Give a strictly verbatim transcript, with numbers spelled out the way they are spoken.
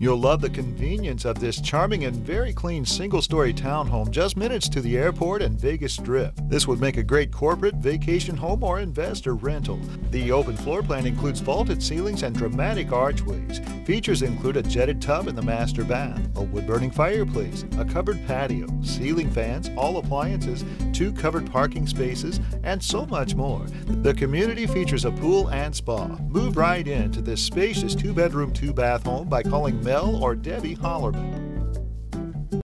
You'll love the convenience of this charming and very clean single-story townhome just minutes to the airport and Vegas Strip. This would make a great corporate, vacation home, or investor rental. The open floor plan includes vaulted ceilings and dramatic archways. Features include a jetted tub in the master bath, a wood-burning fireplace, a covered patio, ceiling fans, all appliances, two covered parking spaces, and so much more. The community features a pool and spa. Move right into this spacious two-bedroom, two-bath home by calling Mel or Debbie Hollerman.